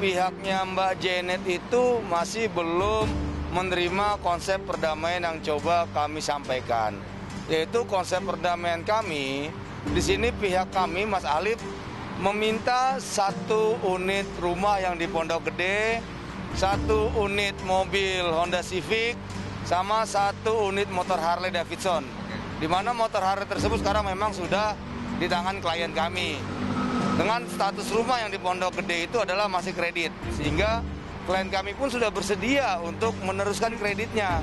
pihaknya Mbak Janet itu masih belum menerima konsep perdamaian yang coba kami sampaikan. Yaitu konsep perdamaian kami, di sini pihak kami, Mas Alif, meminta 1 unit rumah yang di Pondok Gede, 1 unit mobil Honda Civic, sama 1 unit motor Harley Davidson. Di mana motor Harley tersebut sekarang memang sudah di tangan klien kami. Dengan status rumah yang di Pondok Gede itu adalah masih kredit, sehingga klien kami pun sudah bersedia untuk meneruskan kreditnya.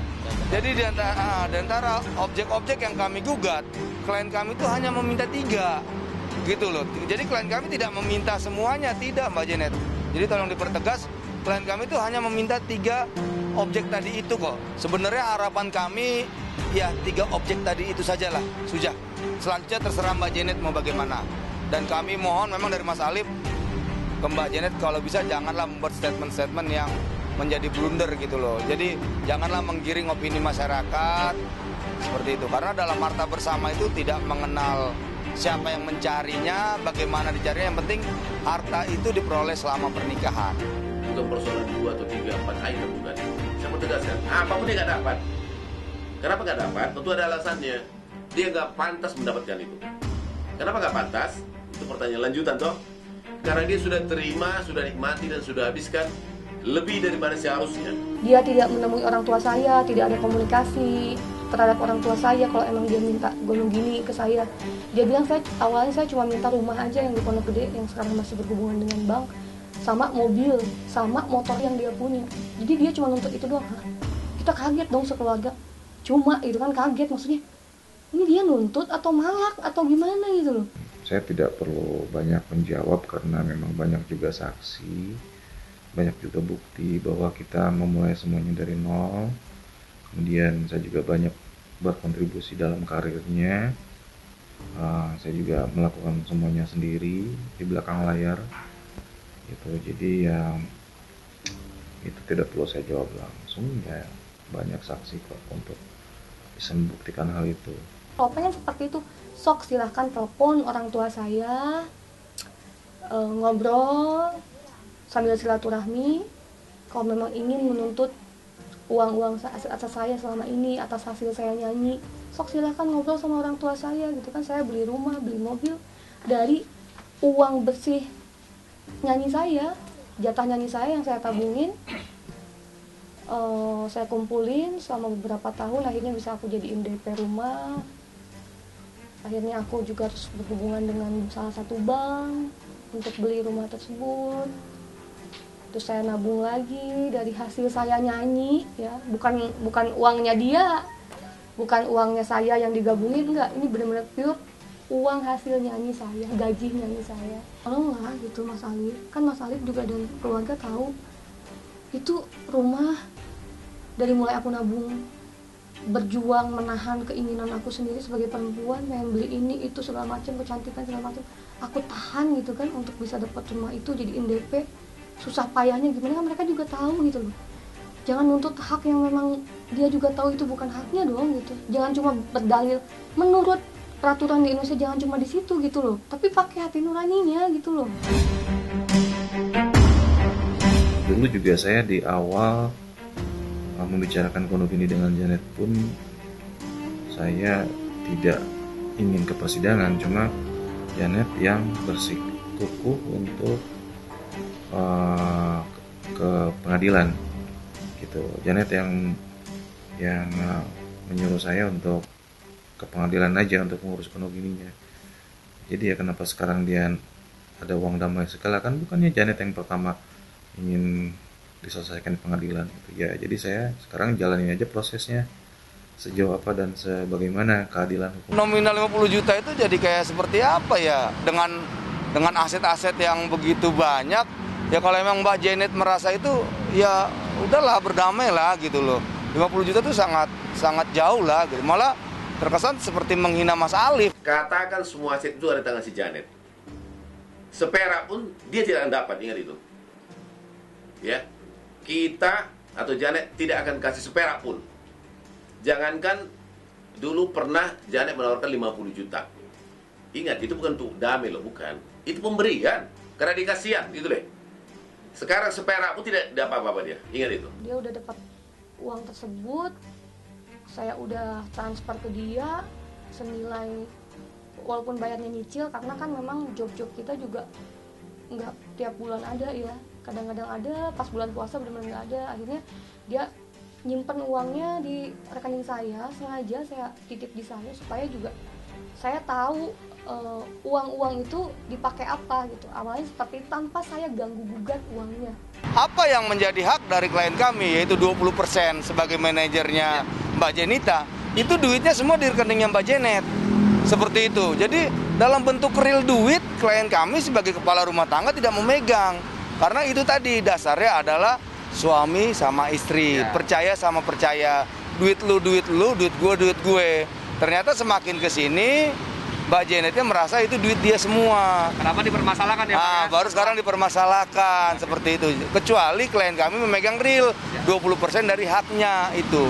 Jadi di antara objek-objek yang kami gugat, klien kami itu hanya meminta 3. Gitu loh. Jadi klien kami tidak meminta semuanya, tidak Mbak Janet. Jadi tolong dipertegas, klien kami itu hanya meminta 3 objek tadi itu kok. Sebenarnya harapan kami ya 3 objek tadi itu sajalah, Suja. Selanjutnya terserah Mbak Janet mau bagaimana. Dan kami mohon memang dari Mas Alif ke Mbak Janet kalau bisa janganlah membuat statement-statement yang menjadi blunder gitu loh. Jadi janganlah menggiring opini masyarakat seperti itu. Karena dalam harta bersama itu tidak mengenal siapa yang mencarinya, bagaimana dicarinya, yang penting harta itu diperoleh selama pernikahan. Untuk persoalan 2 atau 3, 4, ayo bukan. Saya mau tegaskan, apapun dia nggak dapat. Kenapa nggak dapat? Tentu ada alasannya. Dia nggak pantas mendapatkan itu. Kenapa nggak pantas? Itu pertanyaan lanjutan toh. Karena dia sudah terima, sudah nikmati, dan sudah habiskan lebih daripada seharusnya. Dia tidak menemui orang tua saya, tidak ada komunikasi terhadap orang tua saya. Kalau emang dia minta golong gini ke saya, dia bilang saya awalnya saya cuma minta rumah aja yang di Pondok Gede yang sekarang masih berhubungan dengan bank, sama mobil, sama motor yang dia punya. Jadi dia cuma nuntut itu doang. Hah? Kita kaget dong sekeluarga. Cuma itu kan kaget, maksudnya ini dia nuntut atau malak atau gimana gitu loh. Saya tidak perlu banyak menjawab karena memang banyak juga saksi, banyak juga bukti bahwa kita memulai semuanya dari nol. Kemudian saya juga banyak berkontribusi dalam karirnya. Saya juga melakukan semuanya sendiri di belakang layar. Gitu. Jadi ya itu tidak perlu saya jawab langsung. Ya banyak saksi kok untuk bisa membuktikan hal itu. Kalau pengen seperti itu, sok silahkan telepon orang tua saya, ngobrol sambil silaturahmi. Kalau memang ingin menuntut uang-uang atas saya selama ini, atas hasil saya nyanyi, sok silahkan ngobrol sama orang tua saya gitu kan. Saya beli rumah, beli mobil dari uang bersih nyanyi saya, jatah nyanyi saya yang saya tabungin, saya kumpulin selama beberapa tahun, akhirnya bisa aku jadiin DP rumah. Akhirnya aku juga harus berhubungan dengan salah satu bank untuk beli rumah tersebut. Terus saya nabung lagi dari hasil saya nyanyi, ya bukan uangnya dia, bukan uangnya saya yang digabungin, enggak. Ini benar-benar pure uang hasil nyanyi saya, gaji nyanyi saya. Tolonglah gitu Mas Alif, kan Mas Alif juga dan keluarga tahu itu rumah dari mulai aku nabung, berjuang menahan keinginan aku sendiri sebagai perempuan, pengen beli ini itu segala macam, kecantikan segala macam, aku tahan gitu kan untuk bisa dapat rumah itu, jadiin DP. Susah payahnya gimana kan mereka juga tahu gitu loh. Jangan nuntut hak yang memang dia juga tahu itu bukan haknya doang gitu. Jangan cuma berdalil menurut peraturan di Indonesia, jangan cuma di situ gitu loh, tapi pakai hati nuraninya gitu loh. Dulu juga saya di awal membicarakan kondok ini dengan Janet pun saya tidak ingin ke persidangan, cuma Janet yang bersikukuh untuk ke pengadilan gitu. Janet yang menyuruh saya untuk ke pengadilan aja untuk mengurus penuh gininya. Jadi ya kenapa sekarang dia ada uang damai segala, kan bukannya Janet yang pertama ingin diselesaikan di pengadilan gitu. Ya jadi saya sekarang jalanin aja prosesnya sejauh apa dan sebagaimana keadilan hukum. Nominal 50 juta itu jadi kayak seperti apa ya, dengan aset-aset yang begitu banyak. Ya kalau emang Mbak Janet merasa itu, ya udahlah berdamai lah gitu loh. 50 juta itu sangat jauh lah gitu. Malah terkesan seperti menghina Mas Alif. Katakan semua aset itu ada di tangan si Janet. Seperak pun dia tidak akan dapat, ingat itu. Ya, kita atau Janet tidak akan kasih seperak pun. Jangankan dulu pernah Janet menawarkan 50 juta. Ingat, itu bukan untuk damai loh, bukan. Itu pemberian, karena dikasihan gitu deh. Sekarang seperak pun tidak dapat apa-apa dia. Ingat itu. Dia udah dapat uang tersebut. Saya udah transfer ke dia senilai, walaupun bayarnya nyicil, karena kan memang job-job kita juga nggak tiap bulan ada ya. Kadang-kadang ada, pas bulan puasa benar-benar nggak ada. Akhirnya dia nyimpen uangnya di rekening saya, sengaja saya titip di sana supaya juga saya tahu uang-uang itu dipakai apa gitu. Awalnya seperti tanpa saya ganggu-gugat uangnya. Apa yang menjadi hak dari klien kami yaitu 20% sebagai manajernya Mbak Jenita, itu duitnya semua di rekeningnya Mbak Janet. Seperti itu. Jadi dalam bentuk real duit, klien kami sebagai kepala rumah tangga tidak memegang. Karena itu tadi dasarnya adalah suami sama istri, ya. Percaya sama percaya. Duit lu, duit lu, duit gue, duit gue. Ternyata semakin kesini Mbak Janetnya merasa itu duit dia semua. Kenapa dipermasalahkan ya? Nah, baru sekarang dipermasalahkan seperti itu. Kecuali klien kami memegang real, ya. 20% dari haknya itu.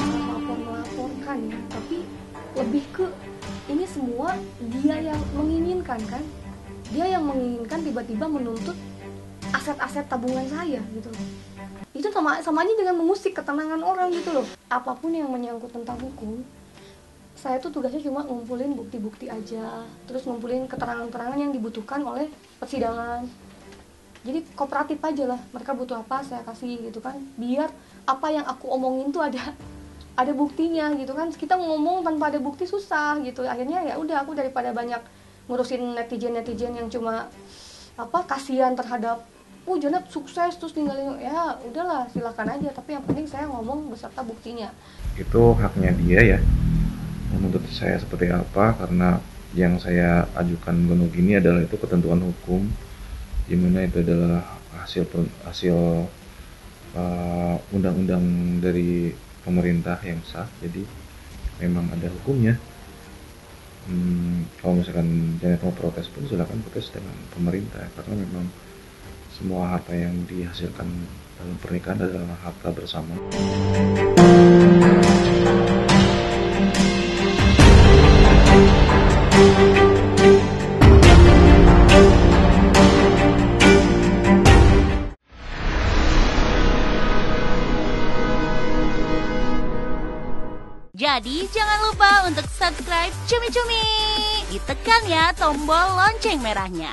Melapor-melaporkan ya, tapi lebih ke ini semua dia yang menginginkan kan? Dia yang menginginkan tiba-tiba menuntut aset-aset tabungan saya gitu loh. Itu sama aja dengan mengusik ketenangan orang gitu loh. Apapun yang menyangkut tentang hukum, saya tuh tugasnya cuma ngumpulin bukti-bukti aja, terus ngumpulin keterangan-keterangan yang dibutuhkan oleh persidangan. Jadi kooperatif aja lah, mereka butuh apa saya kasih gitu kan, biar apa yang aku omongin tuh ada buktinya gitu kan. Kita ngomong tanpa ada bukti susah gitu. Akhirnya ya udah, aku daripada banyak ngurusin netizen yang cuma apa kasihan terhadap Janet sukses terus ninggalin, ya udahlah silahkan aja, tapi yang penting saya ngomong beserta buktinya. Itu haknya dia ya menuntut saya seperti apa, karena yang saya ajukan bunuh gini adalah itu ketentuan hukum, dimana itu adalah hasil undang-undang dari pemerintah yang sah, jadi memang ada hukumnya. Kalau misalkan Janet mau protes pun silahkan protes dengan pemerintah, karena memang semua harta yang dihasilkan dalam pernikahan adalah harta bersama. Jadi jangan lupa untuk subscribe Cumi-Cumi. Ditekan ya tombol lonceng merahnya.